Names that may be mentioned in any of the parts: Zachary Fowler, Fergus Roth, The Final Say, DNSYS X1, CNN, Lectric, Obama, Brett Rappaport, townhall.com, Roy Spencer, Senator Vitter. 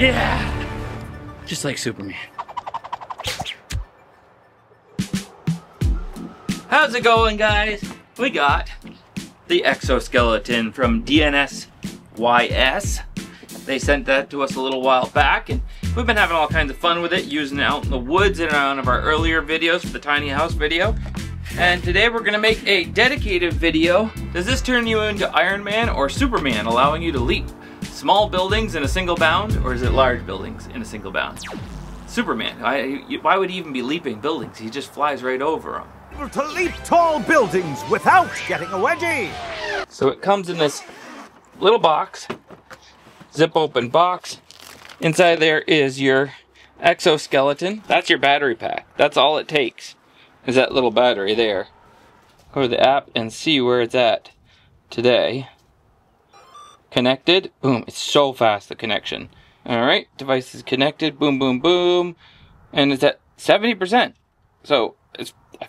Yeah! Just like Superman. How's it going, guys? We got the exoskeleton from DNSYS. They sent that to us a little while back, and we've been having all kinds of fun with it, using it out in the woods in one of our earlier videos for the tiny house video. And today we're gonna make a dedicated video. Does this turn you into Iron Man or Superman, allowing you to leap small buildings in a single bound, or is it large buildings in a single bound? Superman, why would he even be leaping buildings? He just flies right over them. To leap tall buildings without getting a wedgie. So it comes in this little box, zip open box. Inside there is your exoskeleton. That's your battery pack. That's all it takes, is that little battery there. Go to the app and see where it's at today. Connected, boom, it's so fast, the connection. All right, device is connected, boom, boom, boom. And it's at 70%. So it's, I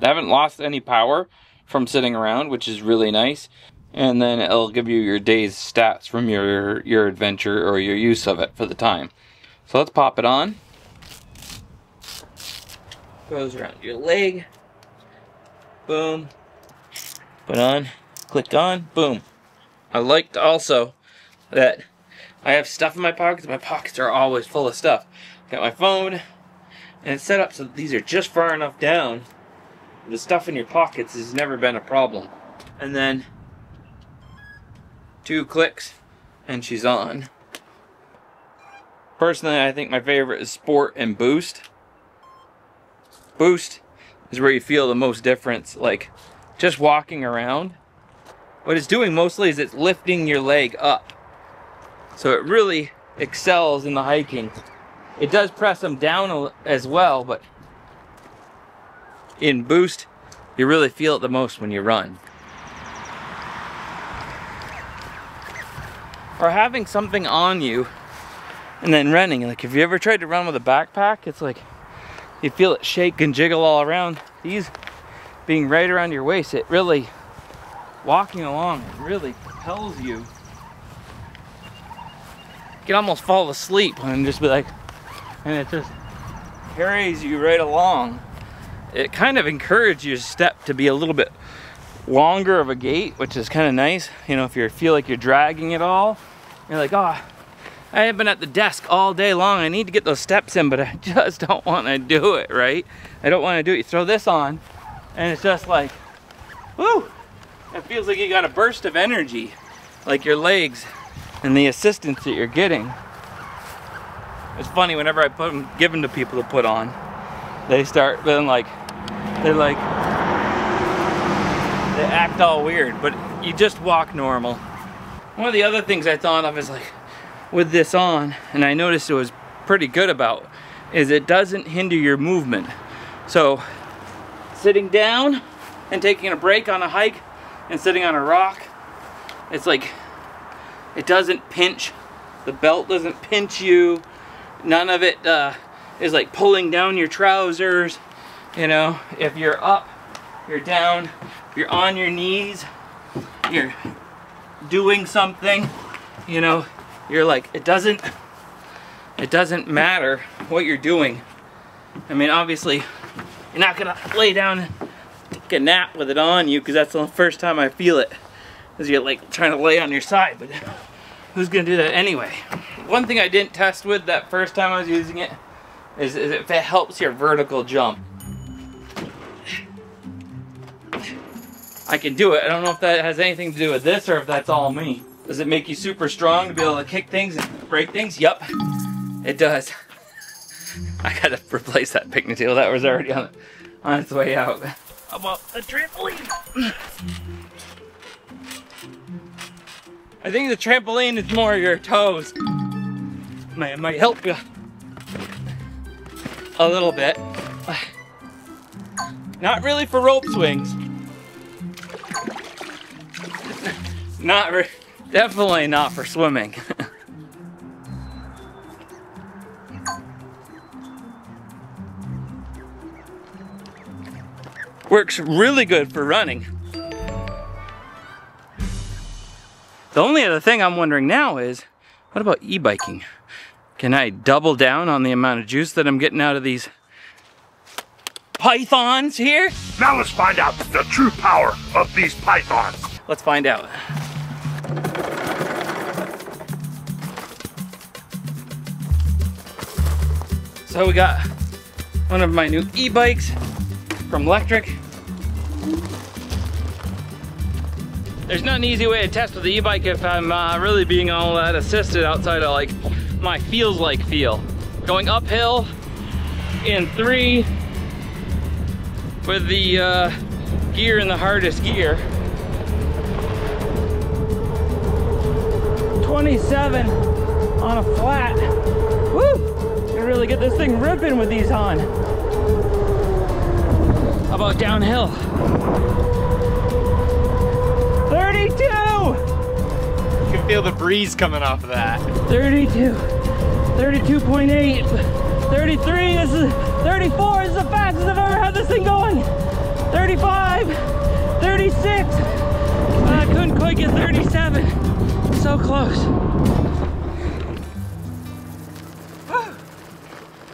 haven't lost any power from sitting around, which is really nice. And then it'll give you your day's stats from your adventure or your use of it for the time. So let's pop it on. Goes around your leg. Boom. Put on. Click on. Boom. I liked also that I have stuff in my pockets. My pockets are always full of stuff. Got my phone. And it's set up so that these are just far enough down. The stuff in your pockets has never been a problem. And then 2 clicks and she's on. Personally, I think my favorite is Sport and Boost. Boost is where you feel the most difference, like just walking around. What it's doing mostly is it's lifting your leg up. So it really excels in the hiking. It does press them down as well, but in Boost, you really feel it the most when you run. Or having something on you and then running. Like, if you ever tried to run with a backpack, it's like you feel it shake and jiggle all around. These being right around your waist, it really, walking along, it really propels you. You can almost fall asleep and just be like, and it just carries you right along. It kind of encourages your step to be a little bit longer of a gait, which is kind of nice. You know, if you feel like you're dragging it all, you're like, oh, I have been at the desk all day long. I need to get those steps in, but I just don't want to do it, right? I don't want to do it. You throw this on, and it's just like, woo! It feels like you got a burst of energy, like your legs and the assistance that you're getting. It's funny, whenever I put them, give them to people to put on, they start feeling like, they act all weird, but you just walk normal. One of the other things I thought of is like, with this on, and I noticed it was pretty good about, is it doesn't hinder your movement. So, sitting down and taking a break on a hike and sitting on a rock, it's like, it doesn't pinch, the belt doesn't pinch you. None of it is like pulling down your trousers. You know, if you're up, you're down, if you're on your knees, you're doing something, you know, you're like, it doesn't matter what you're doing. I mean, obviously, you're not gonna lay down and take a nap with it on you, because that's the first time I feel it, is you're like trying to lay on your side, but who's gonna do that anyway? One thing I didn't test with that first time I was using it is if it helps your vertical jump. I can do it. I don't know if that has anything to do with this or if that's all me. Does it make you super strong to be able to kick things and break things? Yup, it does. I gotta replace that picnic table. That was already on its way out. How about a trampoline? I think the trampoline is more your toes. Might help you a little bit. Not really for rope swings. Definitely not for swimming. Works really good for running. The only other thing I'm wondering now is, What about e-biking? Can I double down on the amount of juice that I'm getting out of these pythons here? Now let's find out the true power of these pythons. Let's find out. So we got one of my new e-bikes from Lectric. There's not an easy way to test with the e-bike if I'm really being all that assisted outside of like my feel. Going uphill in three with the gear in the hardest gear. 27 on a flat. Woo! You really get this thing ripping with these on. How about downhill? 32! You can feel the breeze coming off of that. 32, 32.8, 33, this is 34, this is the fastest I've ever had this thing going. 35, 36, I couldn't quite get 37. So close.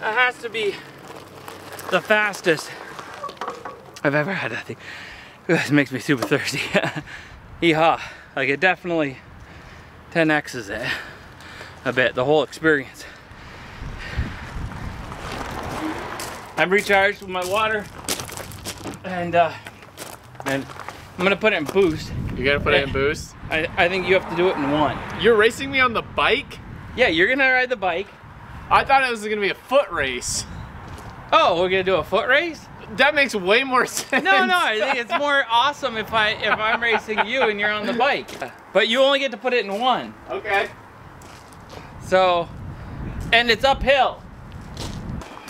That has to be the fastest I've ever had that thing. This makes me super thirsty. Yeehaw. Like it definitely 10X's it a bit, the whole experience. I'm recharged with my water and I'm gonna put it in boost. You gotta put it in boost? I think you have to do it in one. You're racing me on the bike? Yeah, you're gonna ride the bike. I thought it was gonna be a foot race. Oh, we're gonna do a foot race? That makes way more sense. No, I think it's more awesome if I'm racing you and you're on the bike. But you only get to put it in one. Okay. So, and it's uphill.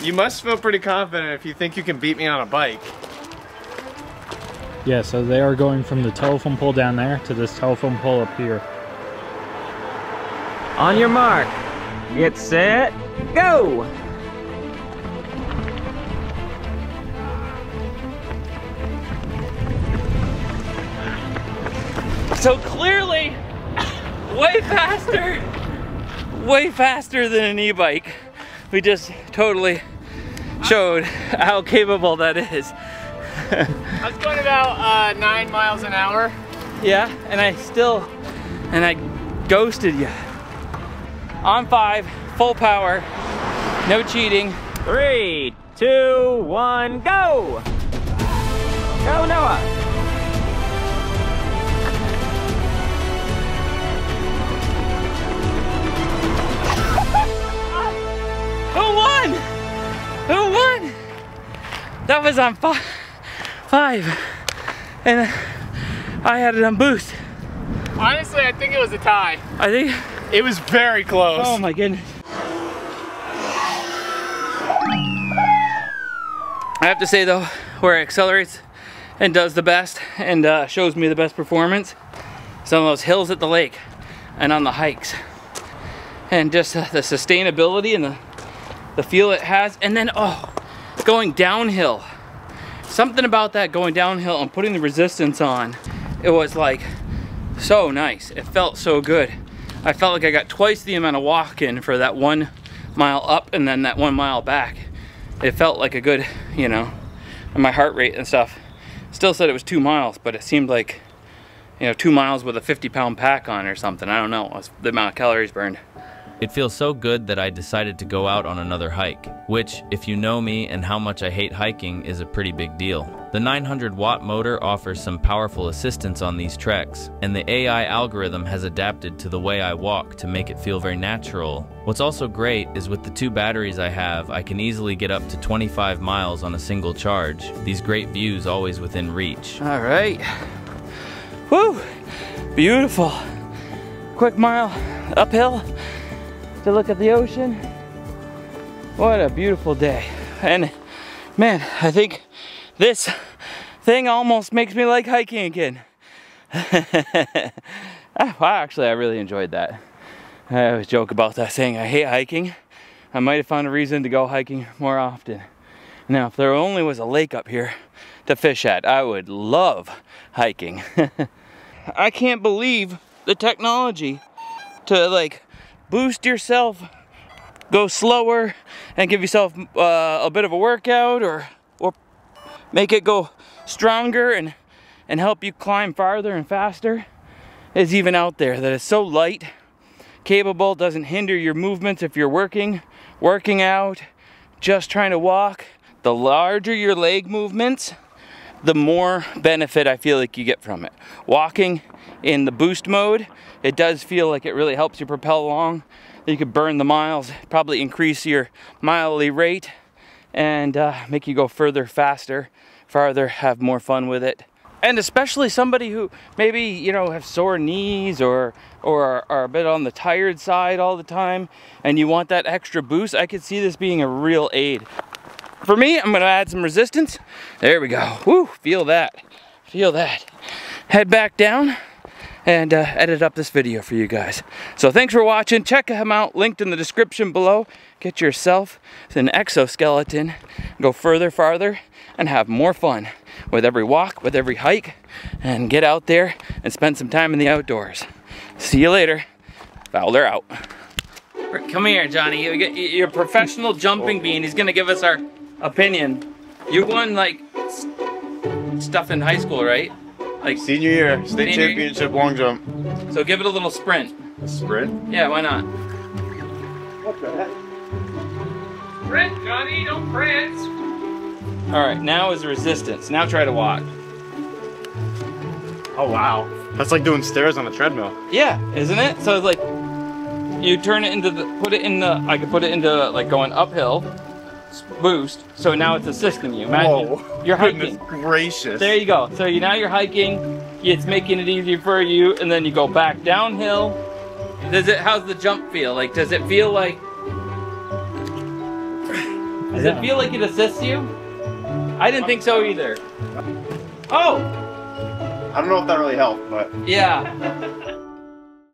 You must feel pretty confident if you think you can beat me on a bike. Yeah, so they are going from the telephone pole down there to this telephone pole up here. On your mark, get set, go! So clearly, way faster than an e-bike. We just totally showed how capable that is. I was going about 9 miles an hour. Yeah, and I ghosted you. On 5, full power, no cheating. 3, 2, 1, go! Go, Noah! Who won? That was on 5, and I had it on boost. Honestly, I think it was a tie. I think it was very close. Oh my goodness. I have to say though, where it accelerates and does the best and shows me the best performance, some of those hills at the lake and on the hikes. And just the sustainability and the feel it has, and then oh, going downhill. Something about that going downhill and putting the resistance on, it was like so nice. It felt so good. I felt like I got twice the amount of walk in for that 1 mile up and then that 1 mile back. It felt like a good, you know, and my heart rate and stuff. Still said it was 2 miles, but it seemed like, you know, 2 miles with a 50-pound pack on or something. I don't know, it was the amount of calories burned. It feels so good that I decided to go out on another hike, which, if you know me and how much I hate hiking, is a pretty big deal. The 900-watt motor offers some powerful assistance on these treks, and the AI algorithm has adapted to the way I walk to make it feel very natural. What's also great is with the 2 batteries I have, I can easily get up to 25 miles on a single charge. These great views always within reach. All right. Woo! Beautiful. Quick mile uphill to look at the ocean. What a beautiful day. And man, I think this thing almost makes me like hiking again. Actually, I really enjoyed that. I always joke about that saying, I hate hiking. I might have found a reason to go hiking more often. Now, if there only was a lake up here to fish at, I would love hiking. I can't believe the technology to like boost yourself, go slower, and give yourself a bit of a workout, or make it go stronger and help you climb farther and faster, is even out there. That is so light, capable, doesn't hinder your movements if you're working out, just trying to walk. The larger your leg movements, the more benefit I feel like you get from it. Walking in the boost mode, it does feel like it really helps you propel along. You could burn the miles, probably increase your miley rate, and make you go further, faster, farther, have more fun with it. And especially somebody who maybe, you know, have sore knees or are a bit on the tired side all the time, and you want that extra boost, I could see this being a real aid. For me, I'm gonna add some resistance. There we go. Woo, feel that, feel that. Head back down and edit up this video for you guys. So thanks for watching. Check him out, linked in the description below. Get yourself an exoskeleton, go further, farther, and have more fun with every walk, with every hike, and get out there and spend some time in the outdoors. See you later. Fowler out. Come here, Johnny. You're a professional jumping bean. He's gonna give us our opinion. You won like stuff in high school, right? Like senior year, state championship long jump. So give it a little sprint. A sprint? Yeah, why not? What the heck? Sprint, Johnny, don't prance. All right, now is resistance. Now try to walk. Oh wow, that's like doing stairs on a treadmill. Yeah, isn't it? So it's like, you turn it into the, put it in the, I could put it into like going uphill, boost. So now it's assisting you. Imagine you're hiking. Gracious. There you go. So now you're hiking. It's making it easier for you, and then you go back downhill. Does it? How's the jump feel? Like, does it feel like? Does it feel like it assists you? I didn't think so either. Oh. I don't know if that really helped, but. Yeah.